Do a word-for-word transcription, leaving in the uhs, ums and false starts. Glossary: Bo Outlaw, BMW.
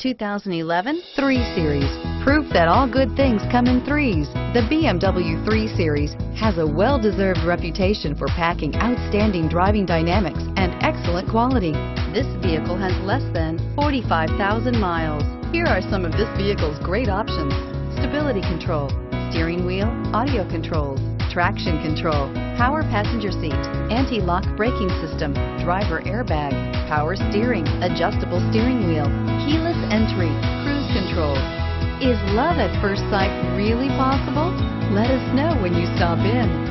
two thousand eleven three series. Proof that all good things come in threes. The B M W three series has a well-deserved reputation for packing outstanding driving dynamics and excellent quality. This vehicle has less than forty-five thousand miles. Here are some of this vehicle's great options: stability control, steering wheel audio controls, traction control, power passenger seat, anti-lock braking system, driver airbag, power steering, adjustable steering wheel, keyless entry, cruise control. Is love at first sight really possible? Let us know when you stop in.